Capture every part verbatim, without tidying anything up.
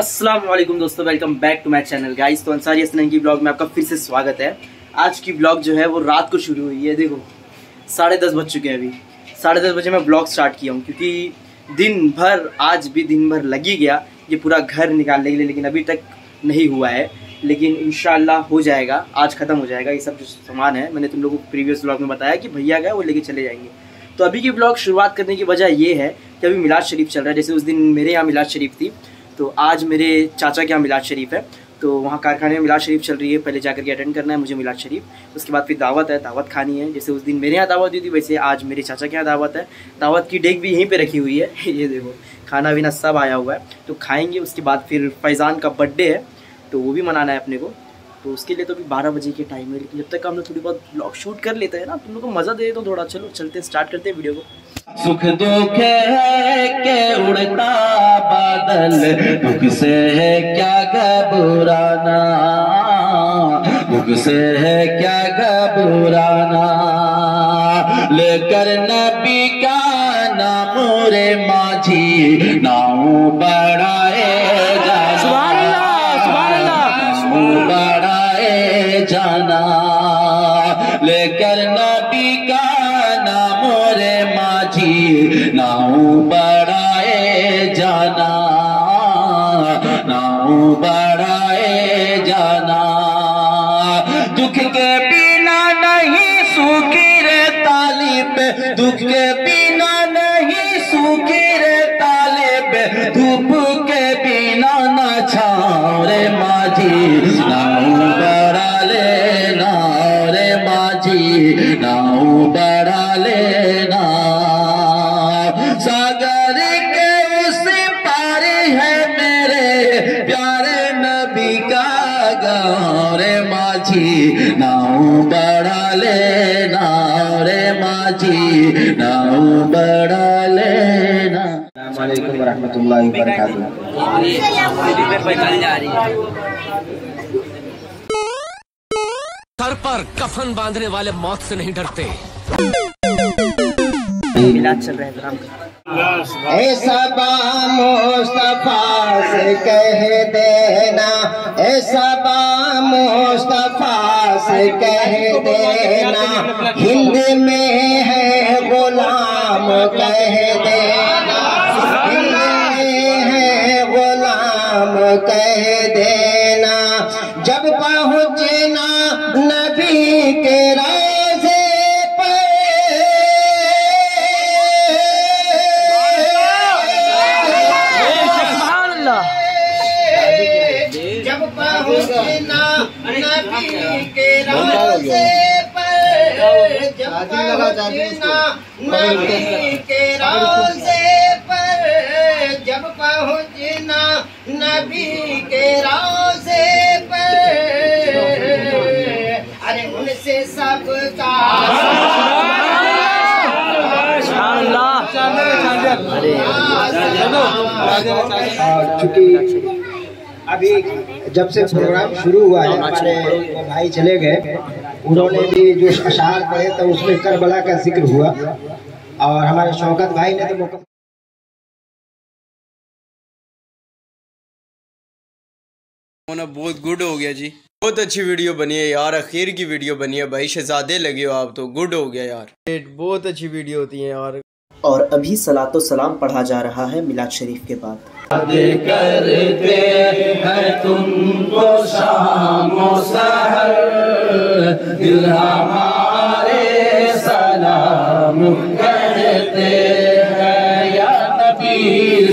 अस्सलाम वालेकुम दोस्तों, welcome back to my channel guys. तो अंसारी हसनैन की ब्लॉग में आपका फिर से स्वागत है। आज की ब्लॉग जो है वो रात को शुरू हुई है। देखो साढ़े दस बज चुके हैं, अभी साढ़े दस बजे मैं ब्लॉग स्टार्ट किया हूँ क्योंकि दिन भर, आज भी दिन भर लगी गया ये पूरा घर निकालने के लिए, लेकिन अभी तक नहीं हुआ है। लेकिन इंशाल्लाह हो जाएगा, आज ख़त्म हो जाएगा। ये सब जो सामान है मैंने तुम लोगों को प्रीवियस ब्लॉग में बताया कि भैया गए वो लेके चले जाएंगे। तो अभी की ब्लॉग शुरुआत करने की वजह ये है कि अभी मिलाद शरीफ चल रहा है। जैसे उस दिन मेरे यहाँ मिलाद शरीफ थी, तो आज मेरे चाचा के यहाँ मिलाद शरीफ है। तो वहाँ कारखाने में मिलाद शरीफ चल रही है, पहले जाकर के अटेंड करना है मुझे मिलाद शरीफ, उसके बाद फिर दावत है, दावत खानी है। जैसे उस दिन मेरे यहाँ दावत हुई थी, वैसे आज मेरे चाचा के यहाँ दावत है। दावत की डेक भी यहीं पे रखी हुई है, ये देखो खाना पीना सब आया हुआ है, तो खाएंगे। उसके बाद फिर फैज़ान का बर्थडे है, तो वो भी मनाना है अपने को, तो उसके लिए तो अभी बारह बजे के टाइम है। लेकिन जब तक हम लोग थोड़ी बहुत ब्लॉग शूट कर लेते हैं ना, तुम लोग को मज़ा दे तो थोड़ा। चलो चलते स्टार्ट करते हैं वीडियो को। सुख दुख है के उड़ता बादल, दुख से है क्या घबराना, दुख से है क्या घबराना, लेकर नबी का नाम रे माझी नाम बढ़ाए जाना, सुभान अल्लाह सुभान अल्लाह, नाम बढ़ाए जाना, लेकर नबी का नाम रे नाव बढ़ाए जाना, नाव बढ़ाए जाना, दुख के बिना नहीं सूखी रे तालिब, दुख के बिना नहीं सूखी रे तालिब, धूप के बिना ना छाँव रे माझी नाव बढ़ा लेना रे माझी नाव बढ़ा लेना, सागर के उस पार है मेरे प्यारे नबी का गाँव रे माझी नाव बढ़ा लेना रे माझी नाव बढ़ा लेना। अस्सलाम वालेकुम रहमतुल्लाहि व बरकातहू। सर पर कफन बांधने वाले मौत से नहीं डरते। मिलाद चल रहा है राम का। ऐसा मुस्तफा से कह देना, ऐसा मुस्तफा से कह देना, हिंद में है गुलाम कह देना, हिंद में है गुलाम कह देना, जब पहुँचना नबी के जब पहुँचना नबी के रोज़े पर, अरे उनसे सबका चुकी। अभी जब से प्रोग्राम शुरू हुआ है हमारे भाई चले गए, उन्होंने भी जो अशार पढ़े तो उसमें करबला का जिक्र हुआ, और हमारे शौकत भाई ने तो मौका होना बहुत गुड हो गया जी, बहुत अच्छी वीडियो बनी है यार, अखीर की वीडियो बनी है भाई, शहजादे लगे हो आप तो, गुड हो गया यार, बहुत अच्छी वीडियो होती है यार। और अभी सलातो सलाम पढ़ा जा रहा है मिलाद शरीफ के बाद। करते हैं तुमको शामो सहर, दिल हमारे सलाम करते हैं या नबी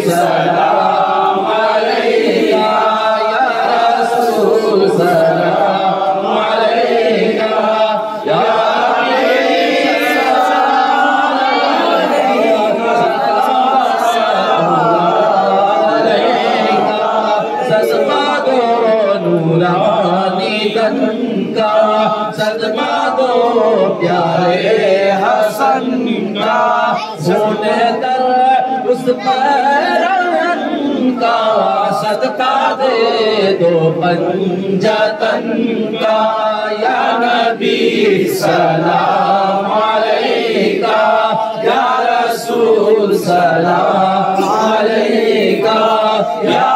सलाम अलैका या रसूल सलाम अलैका या सदमा दो प्यारे हसन का, सोने दर उस पैरहन का, सदका दे दो पंजतन का, या नबी सलाम अलैका या रसूल सलाम अलैका या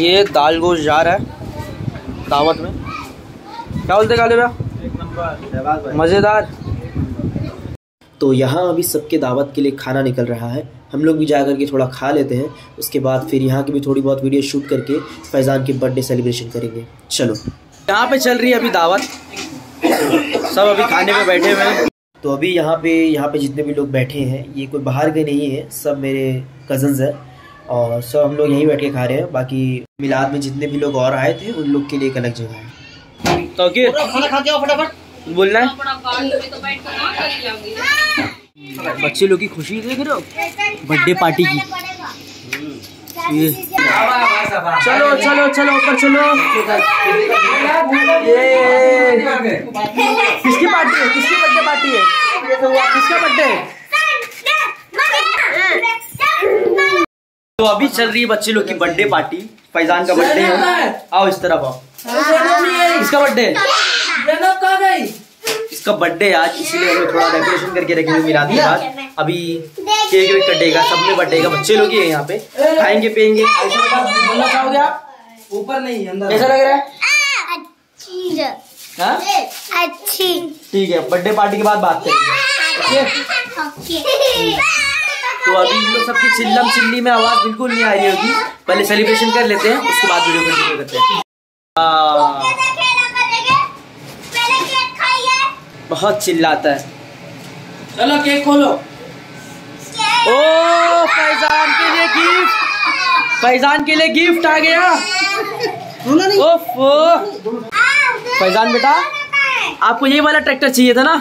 ये दाल गोश जार है दावत में। क्या बोलते काले भैया, मज़ेदार। तो यहाँ अभी सबके दावत के लिए खाना निकल रहा है, हम लोग भी जा कर के थोड़ा खा लेते हैं, उसके बाद फिर यहाँ की भी थोड़ी बहुत वीडियो शूट करके फैज़ान की बर्थडे सेलिब्रेशन करेंगे। चलो, यहाँ पे चल रही है अभी दावत, सब अभी खाने में बैठे हुए हैं। तो अभी यहाँ पे यहाँ पे जितने भी लोग बैठे हैं ये कोई बाहर के नहीं है, सब मेरे कज़न्स हैं और सब हम लोग यहीं बैठ के खा रहे हैं। बाकी मिलाद में जितने भी लोग और आए थे उन लोग के लिए एक अलग जगह है। तो खाना खा के फटाफट बोलना है। बच्चे लोग की खुशी देख रहे हो, बर्थडे पार्टी की। चलो चलो चलो ऊपर चलो। ये किसकी पार्टी है, किसकी बर्थडे पार्टी है, किसका बर्थडे है? तो अभी चल रही है बच्चे लोग की बर्थडे पार्टी, फैज़ान का बर्थडे है। आओ इस तरफ आओ। किसका बर्थडे, इसका बर्थडे आज, इसीलिए हमें थोड़ा डेकोरेशन करके रखेंगे मिलाद के बाद। अभी केक भी कटेगा, सब में बटेगा, बच्चे लोग ही हैं यहाँ पे, खाएंगे पियेंगे। ऊपर नहीं अंदर। कैसा लग रहा है? अच्छी है, अच्छी। ठीक है, बर्थडे पार्टी के बाद बात करेंगे। तो अभी इन लोग सबकी चिल्लम चिल्ली में आवाज बिल्कुल नहीं आ रही होगी, पहले सेलिब्रेशन कर लेते हैं, उसके बाद वीडियो कंटिन्यू करते हैं। बहुत चिल्लाता है। चलो केक खोलो। ओ, फैज़ान के लिए गिफ्ट, फैज़ान के लिए गिफ्ट आ गया। ओफो, फैज़ान बेटा आपको ये वाला ट्रैक्टर चाहिए था ना?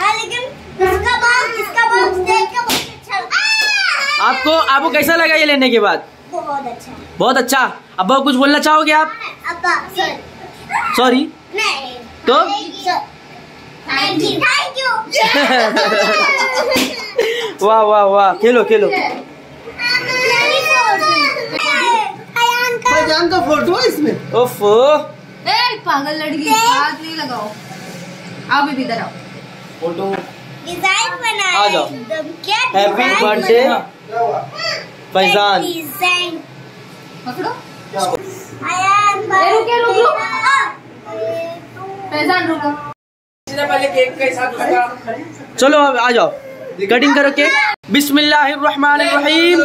लेकिन इसका बॉक्स, इसका बॉक्स देख के बहुत अच्छा लगा। आपको आपको कैसा लगा ये लेने के बाद? बहुत अच्छा, बहुत अच्छा। अब्बा कुछ बोलना चाहोगे आप? अब्बा सॉरी नहीं तो थैंक यू, थैंक यू। वाह वाह वाह, खेलो खेलो। फैज़ान का फोटो है इसमें। ओफो, ए पागल लड़की, हाथ नहीं लगाओ। आओ बेबी इधर आओ, फोटो डिजाइन बना। आ जाओ। Happy birthday Faizan. पकड़ो फैज़ान, रुक रुक रुक फैज़ान, रुको। पहले केक के साथ चलो अब आ जाओ, कटिंग करो केक। बिस्मिल्लाहिर्रहमानिर्रहीम।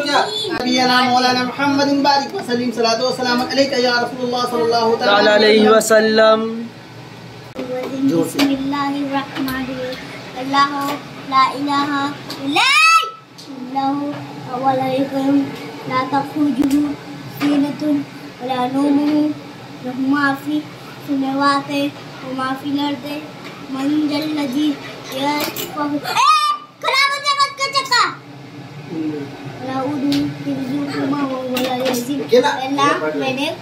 मंजल नदी मैंने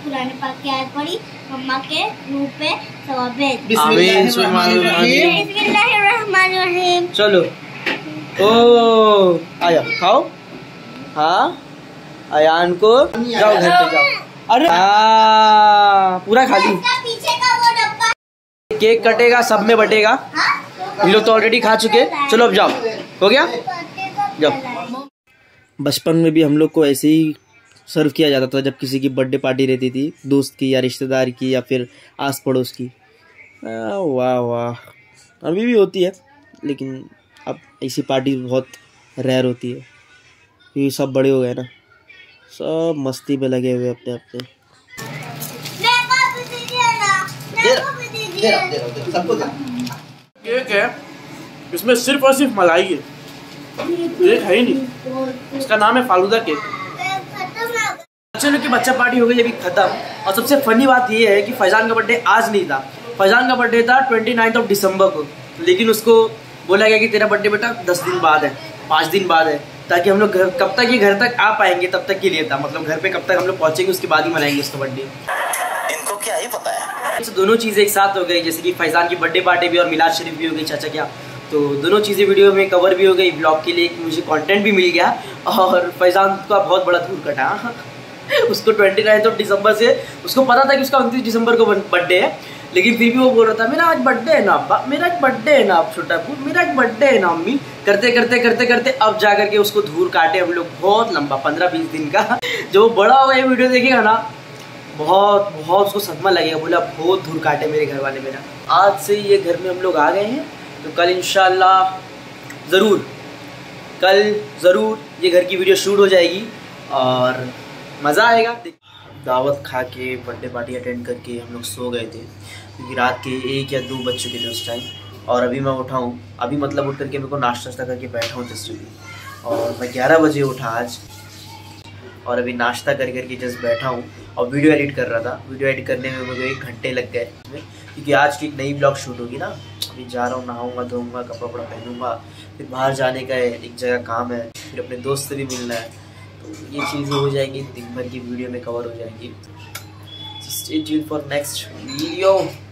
कुरान पाक की आयत पढ़ी, मम्मा के रूह पे सवाब। बिस्मिल्लाहिर्रहमानिर्रहीम। चलो ओ आया खाओ। हाँ अयान को जाओ घर पे जाओ। अरे पूरा खा ली। केक कटेगा, सब में बटेगा। ये लोग तो ऑलरेडी खा चुके। चलो अब जाओ, हो गया जाओ। बचपन में भी हम लोग को ऐसे ही सर्व किया जाता था जब किसी की बर्थडे पार्टी रहती थी, दोस्त की या रिश्तेदार की या फिर आस पड़ोस की। वाह वाह, अभी भी होती है लेकिन अब ऐसी पार्टी बहुत रेयर होती है क्योंकि सब बड़े हो गए ना, सब मस्ती में लगे हुए अपने अपने। देरा, देरा, देरा, सबको केक है, इसमें सिर्फ और सिर्फ मलाई है, केक है ही नहीं। इसका नाम है फालूदा केक। बच्चे लोग की बच्चा पार्टी हो गई अभी खत्म। और सबसे फनी बात यह है कि फैज़ान का बर्थडे आज नहीं था, फैज़ान का बर्थडे था ट्वेंटी नाइन्थ ऑफ दिसंबर को, लेकिन उसको बोला गया कि तेरा बर्थडे बेटा दस दिन बाद है, पाँच दिन बाद है, ताकि हम लोग घर कब तक ये घर तक आ पाएंगे तब तक के लिए था। मतलब घर पे कब तक हम लोग पहुँचेंगे उसके बाद ही मनाएंगे उसका बर्थडे। इनको क्या ही पता है। तो दोनों चीज़ें एक साथ हो गई, जैसे कि फैज़ान की बर्थडे पार्टी भी और मिलाद शरीफ भी हो गई चाचा क्या। तो दोनों चीज़ें वीडियो में कवर भी हो गई, ब्लॉग के लिए मुझे कंटेंट भी मिल गया और फैज़ान का बहुत बड़ा धूल कटा। उसको ट्वेंटी नाइन्थ ऑफ दिसंबर से उसको पता था कि उसका उनतीस दिसंबर को बर्थडे है, लेकिन फिर भी वो बोल रहा था मेरा आज बर्थडे है ना अब्बा, मेरा आज बर्थडे है ना अब छोटा भू, मेरा आज बर्थडे है ना अम्मी, करते करते करते करते अब जा करके उसको धूर काटे हम लोग बहुत लंबा पंद्रह बीस दिन का। जो वो बड़ा होगा ये वीडियो देखेगा ना बहुत बहुत उसको सदमा लगेगा, बोला बहुत धूर काटे मेरे घर वाले मेरा। आज से ये घर में हम लोग आ गए हैं तो कल इंशाल्लाह ज़रूर कल ज़रूर ये घर की वीडियो शूट हो जाएगी और मज़ा आएगा। दावत खा के बर्थडे पार्टी अटेंड करके हम लोग सो गए थे क्योंकि रात के एक या दो बज चुके थे उस टाइम, और अभी मैं उठा हूँ, अभी मतलब उठ करके मेरे को नाश्ता वाश्ता करके बैठा हूँ जस्ट अभी, और मैं ग्यारह बजे उठा आज और अभी नाश्ता कर करके जस्ट बैठा हूँ और वीडियो एडिट कर रहा था। वीडियो एडिट करने में मुझे एक घंटे लग गए क्योंकि आज की एक नई ब्लॉग शूट होगी ना। अभी जा रहा हूँ, नहाऊँगा धोऊँगा कपड़ा वपड़ा पहनूँगा, फिर बाहर जाने का है, एक जगह काम है, फिर अपने दोस्त से भी मिलना है, ये चीज़ें हो जाएंगी दिन भर की वीडियो में कवर हो जाएगी। Stay tuned for next video.